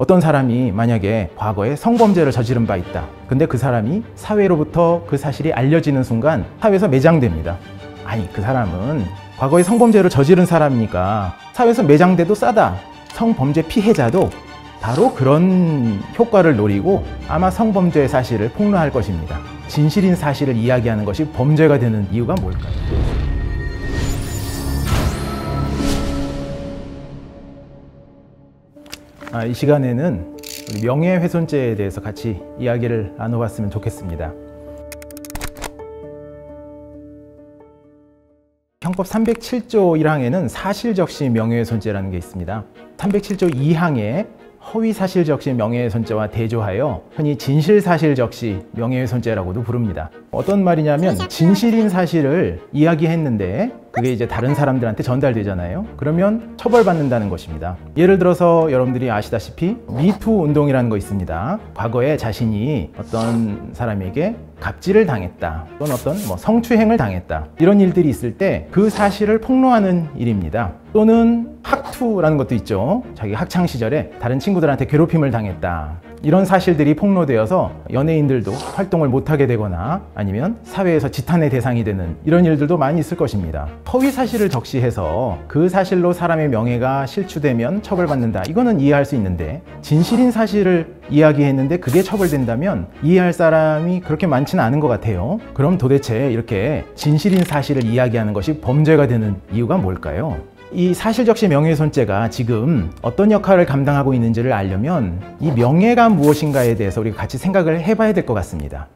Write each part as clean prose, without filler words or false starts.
어떤 사람이 만약에 과거에 성범죄를 저지른 바 있다. 근데 그 사람이 사회로부터 그 사실이 알려지는 순간 사회에서 매장됩니다. 아니, 그 사람은 과거에 성범죄를 저지른 사람이니까 사회에서 매장돼도 싸다. 성범죄 피해자도 바로 그런 효과를 노리고 아마 성범죄의 사실을 폭로할 것입니다. 진실인 사실을 이야기하는 것이 범죄가 되는 이유가 뭘까요? 이 시간에는 우리 명예훼손죄에 대해서 같이 이야기를 나눠봤으면 좋겠습니다. 형법 307조 1항에는 사실적시 명예훼손죄라는 게 있습니다. 307조 2항에 허위사실적시 명예훼손죄와 대조하여 흔히 진실사실적시 명예훼손죄라고도 부릅니다. 어떤 말이냐면 진실인 사실을 이야기했는데 그게 이제 다른 사람들한테 전달되잖아요. 그러면 처벌받는다는 것입니다. 예를 들어서 여러분들이 아시다시피 미투 운동이라는 거 있습니다. 과거에 자신이 어떤 사람에게 갑질을 당했다 또는 어떤 성추행을 당했다 이런 일들이 있을 때 그 사실을 폭로하는 일입니다. 또는 학투라는 것도 있죠. 자기 학창 시절에 다른 친구들한테 괴롭힘을 당했다 이런 사실들이 폭로되어서 연예인들도 활동을 못하게 되거나 아니면 사회에서 지탄의 대상이 되는 이런 일들도 많이 있을 것입니다. 허위 사실을 적시해서 그 사실로 사람의 명예가 실추되면 처벌받는다. 이거는 이해할 수 있는데 진실인 사실을 이야기했는데 그게 처벌된다면 이해할 사람이 그렇게 많지는 않은 것 같아요. 그럼 도대체 이렇게 진실인 사실을 이야기하는 것이 범죄가 되는 이유가 뭘까요? 이 사실적시 명예훼손죄가 지금 어떤 역할을 감당하고 있는지를 알려면 이 명예가 무엇인가에 대해서 우리가 같이 생각을 해봐야 될 것 같습니다.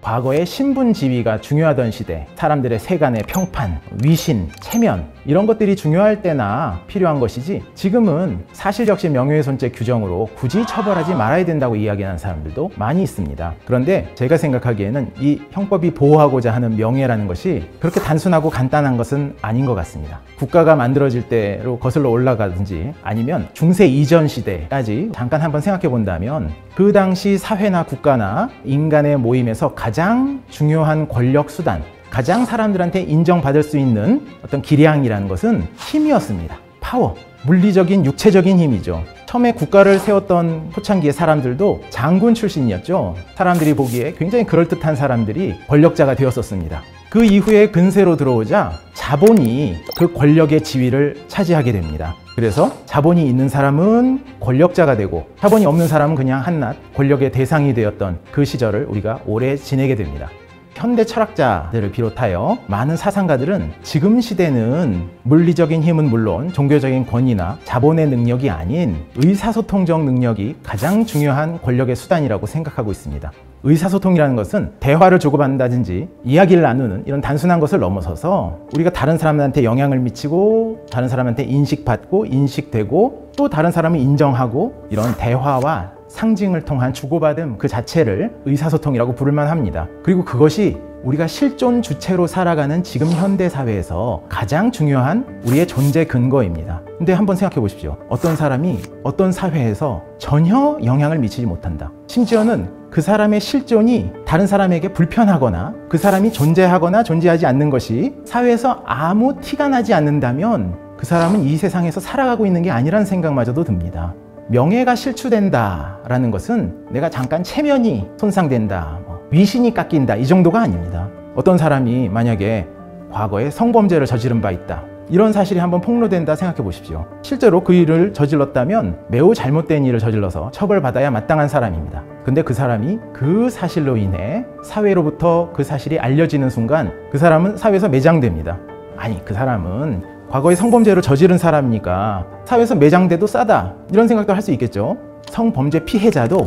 과거의 신분 지위가 중요하던 시대, 사람들의 세간의 평판, 위신, 체면 이런 것들이 중요할 때나 필요한 것이지 지금은 사실적시 명예훼손죄 규정으로 굳이 처벌하지 말아야 된다고 이야기하는 사람들도 많이 있습니다. 그런데 제가 생각하기에는 이 형법이 보호하고자 하는 명예라는 것이 그렇게 단순하고 간단한 것은 아닌 것 같습니다. 국가가 만들어질 때로 거슬러 올라가든지 아니면 중세 이전 시대까지 잠깐 한번 생각해 본다면 그 당시 사회나 국가나 인간의 모임에서 가장 중요한 권력 수단, 가장 사람들한테 인정받을 수 있는 어떤 기량이라는 것은 힘이었습니다. 파워, 물리적인 육체적인 힘이죠. 처음에 국가를 세웠던 초창기의 사람들도 장군 출신이었죠. 사람들이 보기에 굉장히 그럴듯한 사람들이 권력자가 되었었습니다. 그 이후에 근세로 들어오자 자본이 그 권력의 지위를 차지하게 됩니다. 그래서 자본이 있는 사람은 권력자가 되고 자본이 없는 사람은 그냥 한낱 권력의 대상이 되었던 그 시절을 우리가 오래 지내게 됩니다. 현대 철학자들을 비롯하여 많은 사상가들은 지금 시대는 물리적인 힘은 물론 종교적인 권위나 자본의 능력이 아닌 의사소통적 능력이 가장 중요한 권력의 수단이라고 생각하고 있습니다. 의사소통이라는 것은 대화를 주고받는다든지 이야기를 나누는 이런 단순한 것을 넘어서서 우리가 다른 사람한테 영향을 미치고 다른 사람한테 인식받고 인식되고 또 다른 사람을 인정하고 이런 대화와 상징을 통한 주고받음 그 자체를 의사소통이라고 부를 만합니다. 그리고 그것이 우리가 실존 주체로 살아가는 지금 현대 사회에서 가장 중요한 우리의 존재 근거입니다. 근데 한번 생각해 보십시오. 어떤 사람이 어떤 사회에서 전혀 영향을 미치지 못한다. 심지어는 그 사람의 실존이 다른 사람에게 불편하거나 그 사람이 존재하거나 존재하지 않는 것이 사회에서 아무 티가 나지 않는다면 그 사람은 이 세상에서 살아가고 있는 게 아니라는 생각마저도 듭니다. 명예가 실추된다라는 것은 내가 잠깐 체면이 손상된다, 위신이 깎인다 이 정도가 아닙니다. 어떤 사람이 만약에 과거에 성범죄를 저지른 바 있다. 이런 사실이 한번 폭로된다 생각해 보십시오. 실제로 그 일을 저질렀다면 매우 잘못된 일을 저질러서 처벌받아야 마땅한 사람입니다. 근데 그 사람이 그 사실로 인해 사회로부터 그 사실이 알려지는 순간 그 사람은 사회에서 매장됩니다. 아니, 그 사람은 과거에 성범죄를 저지른 사람이니까 사회에서 매장돼도 싸다 이런 생각도 할 수 있겠죠. 성범죄 피해자도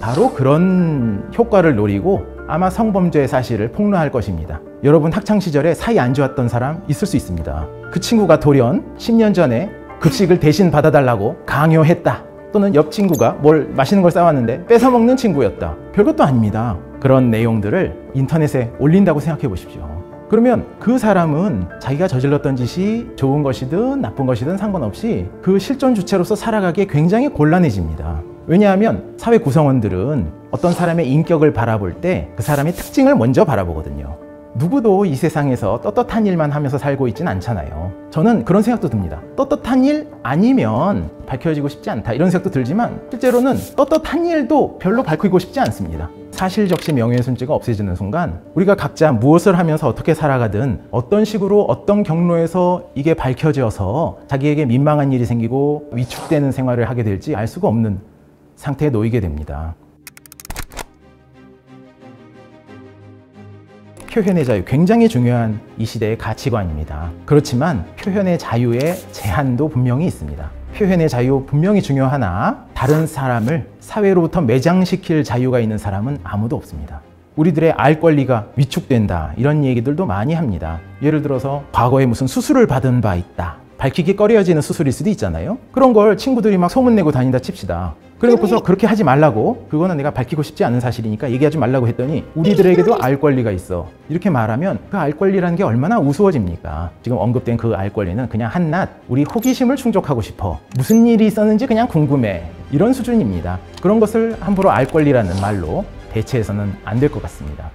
바로 그런 효과를 노리고 아마 성범죄의 사실을 폭로할 것입니다. 여러분 학창시절에 사이 안 좋았던 사람 있을 수 있습니다. 그 친구가 돌연 10년 전에 급식을 대신 받아달라고 강요했다. 또는 옆 친구가 뭘 맛있는 걸 싸왔는데 뺏어먹는 친구였다. 별것도 아닙니다. 그런 내용들을 인터넷에 올린다고 생각해 보십시오. 그러면 그 사람은 자기가 저질렀던 짓이 좋은 것이든 나쁜 것이든 상관없이 그 실존 주체로서 살아가기에 굉장히 곤란해집니다. 왜냐하면 사회 구성원들은 어떤 사람의 인격을 바라볼 때 그 사람의 특징을 먼저 바라보거든요. 누구도 이 세상에서 떳떳한 일만 하면서 살고 있진 않잖아요. 저는 그런 생각도 듭니다. 떳떳한 일 아니면 밝혀지고 싶지 않다, 이런 생각도 들지만 실제로는 떳떳한 일도 별로 밝히고 싶지 않습니다. 사실적시 명예훼손죄가 없어지는 순간 우리가 각자 무엇을 하면서 어떻게 살아가든 어떤 식으로 어떤 경로에서 이게 밝혀져서 자기에게 민망한 일이 생기고 위축되는 생활을 하게 될지 알 수가 없는 상태에 놓이게 됩니다. 표현의 자유, 굉장히 중요한 이 시대의 가치관입니다. 그렇지만 표현의 자유의 제한도 분명히 있습니다. 표현의 자유 분명히 중요하나 다른 사람을 사회로부터 매장시킬 자유가 있는 사람은 아무도 없습니다. 우리들의 알 권리가 위축된다, 이런 얘기들도 많이 합니다. 예를 들어서 과거에 무슨 수술을 받은 바 있다, 밝히기 꺼려지는 수술일 수도 있잖아요. 그런 걸 친구들이 막 소문내고 다닌다 칩시다. 그래놓고서 그렇게 하지 말라고, 그거는 내가 밝히고 싶지 않은 사실이니까 얘기하지 말라고 했더니 우리들에게도 알 권리가 있어, 이렇게 말하면 그 알 권리라는 게 얼마나 우스워집니까? 지금 언급된 그 알 권리는 그냥 한낱 우리 호기심을 충족하고 싶어, 무슨 일이 있었는지 그냥 궁금해, 이런 수준입니다. 그런 것을 함부로 알 권리라는 말로 대체해서는 안 될 것 같습니다.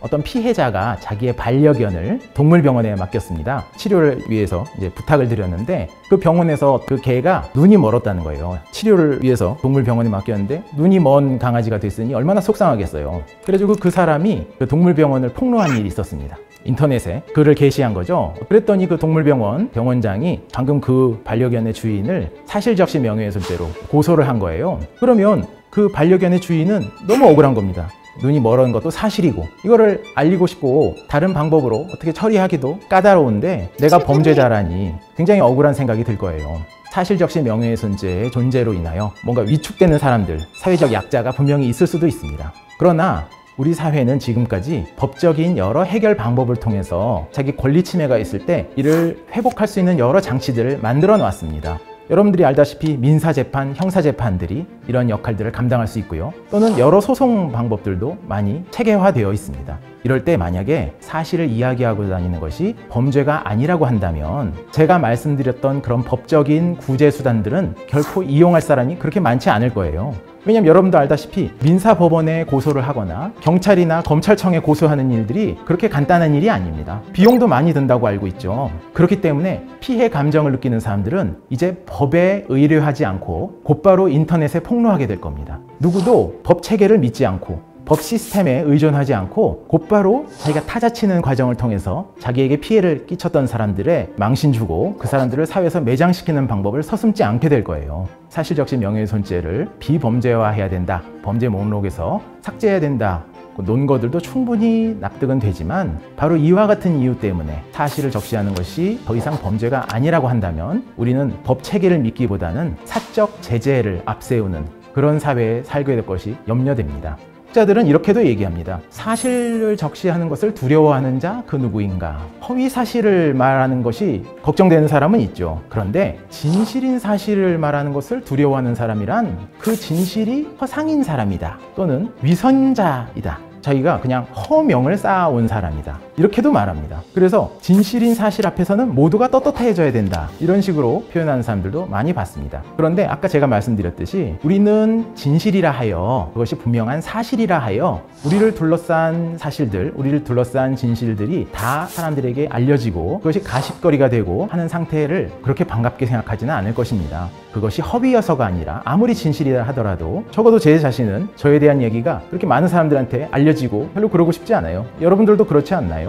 어떤 피해자가 자기의 반려견을 동물병원에 맡겼습니다. 치료를 위해서 이제 부탁을 드렸는데 그 병원에서 그 개가 눈이 멀었다는 거예요. 치료를 위해서 동물병원에 맡겼는데 눈이 먼 강아지가 됐으니 얼마나 속상하겠어요. 그래가지고 그 사람이 그 동물병원을 폭로한 일이 있었습니다. 인터넷에 글을 게시한 거죠. 그랬더니 그 동물병원 병원장이 방금 그 반려견의 주인을 사실적시 명예훼손죄로 고소를 한 거예요. 그러면 그 반려견의 주인은 너무 억울한 겁니다. 눈이 멀은 것도 사실이고 이거를 알리고 싶고 다른 방법으로 어떻게 처리하기도 까다로운데 내가 범죄자라니 굉장히 억울한 생각이 들 거예요. 사실적시 명예훼손죄의 존재로 인하여 뭔가 위축되는 사람들, 사회적 약자가 분명히 있을 수도 있습니다. 그러나 우리 사회는 지금까지 법적인 여러 해결 방법을 통해서 자기 권리 침해가 있을 때 이를 회복할 수 있는 여러 장치들을 만들어 놨습니다. 여러분들이 알다시피 민사재판, 형사재판들이 이런 역할들을 감당할 수 있고요. 또는 여러 소송 방법들도 많이 체계화되어 있습니다. 이럴 때 만약에 사실을 이야기하고 다니는 것이 범죄가 아니라고 한다면 제가 말씀드렸던 그런 법적인 구제 수단들은 결코 이용할 사람이 그렇게 많지 않을 거예요. 왜냐면 여러분도 알다시피 민사법원에 고소를 하거나 경찰이나 검찰청에 고소하는 일들이 그렇게 간단한 일이 아닙니다. 비용도 많이 든다고 알고 있죠. 그렇기 때문에 피해 감정을 느끼는 사람들은 이제 법에 의뢰하지 않고 곧바로 인터넷에 폭로하게 될 겁니다. 누구도 법 체계를 믿지 않고 법 시스템에 의존하지 않고 곧바로 자기가 타자치는 과정을 통해서 자기에게 피해를 끼쳤던 사람들의 망신 주고 그 사람들을 사회에서 매장시키는 방법을 서슴지 않게 될 거예요. 사실적시 명예훼손죄를 비범죄화해야 된다, 범죄 목록에서 삭제해야 된다, 논거들도 충분히 납득은 되지만 바로 이와 같은 이유 때문에 사실을 적시하는 것이 더 이상 범죄가 아니라고 한다면 우리는 법 체계를 믿기보다는 사적 제재를 앞세우는 그런 사회에 살게 될 것이 염려됩니다. 학자들은 이렇게도 얘기합니다. 사실을 적시하는 것을 두려워하는 자 그 누구인가. 허위 사실을 말하는 것이 걱정되는 사람은 있죠. 그런데 진실인 사실을 말하는 것을 두려워하는 사람이란 그 진실이 허상인 사람이다, 또는 위선자이다, 자기가 그냥 허명을 쌓아온 사람이다, 이렇게도 말합니다. 그래서 진실인 사실 앞에서는 모두가 떳떳해져야 된다, 이런 식으로 표현하는 사람들도 많이 봤습니다. 그런데 아까 제가 말씀드렸듯이 우리는 진실이라 하여, 그것이 분명한 사실이라 하여 우리를 둘러싼 사실들, 우리를 둘러싼 진실들이 다 사람들에게 알려지고 그것이 가십거리가 되고 하는 상태를 그렇게 반갑게 생각하지는 않을 것입니다. 그것이 허위여서가 아니라 아무리 진실이라 하더라도 적어도 제 자신은 저에 대한 얘기가 그렇게 많은 사람들한테 알려지고 별로 그러고 싶지 않아요. 여러분들도 그렇지 않나요?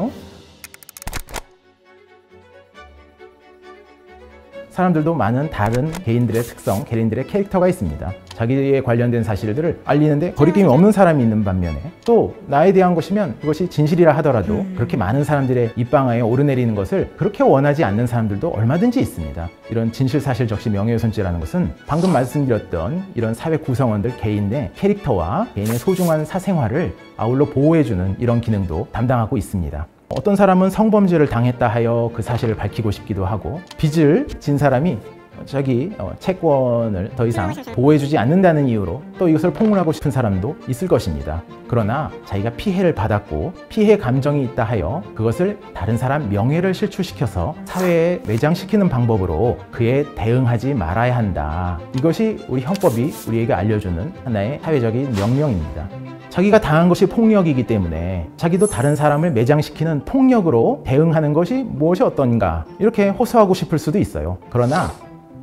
사람들도 많은 다른 개인들의 특성, 개인들의 캐릭터가 있습니다. 자기에 관련된 사실들을 알리는데 거리낌이 없는 사람이 있는 반면에 또 나에 대한 것이면 그것이 진실이라 하더라도 그렇게 많은 사람들의 입방아에 오르내리는 것을 그렇게 원하지 않는 사람들도 얼마든지 있습니다. 이런 진실사실적시 명예훼손죄라는 것은 방금 말씀드렸던 이런 사회 구성원들 개인의 캐릭터와 개인의 소중한 사생활을 아울러 보호해주는 이런 기능도 담당하고 있습니다. 어떤 사람은 성범죄를 당했다 하여 그 사실을 밝히고 싶기도 하고, 빚을 진 사람이 자기 채권을 더 이상 보호해주지 않는다는 이유로 또 이것을 폭로하고 싶은 사람도 있을 것입니다. 그러나 자기가 피해를 받았고 피해 감정이 있다 하여 그것을 다른 사람 명예를 실추시켜서 사회에 매장시키는 방법으로 그에 대응하지 말아야 한다. 이것이 우리 형법이 우리에게 알려주는 하나의 사회적인 명령입니다. 자기가 당한 것이 폭력이기 때문에 자기도 다른 사람을 매장시키는 폭력으로 대응하는 것이 무엇이 어떤가 이렇게 호소하고 싶을 수도 있어요. 그러나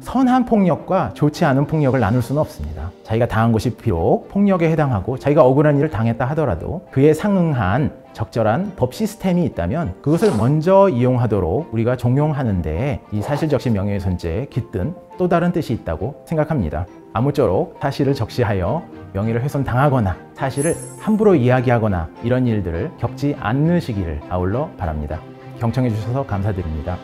선한 폭력과 좋지 않은 폭력을 나눌 수는 없습니다. 자기가 당한 것이 비록 폭력에 해당하고 자기가 억울한 일을 당했다 하더라도 그에 상응한 적절한 법 시스템이 있다면 그것을 먼저 이용하도록 우리가 종용하는 데에 이 사실적시 명예훼손죄에 깃든 또 다른 뜻이 있다고 생각합니다. 아무쪼록 사실을 적시하여 명예를 훼손당하거나 사실을 함부로 이야기하거나 이런 일들을 겪지 않으시기를 아울러 바랍니다. 경청해 주셔서 감사드립니다.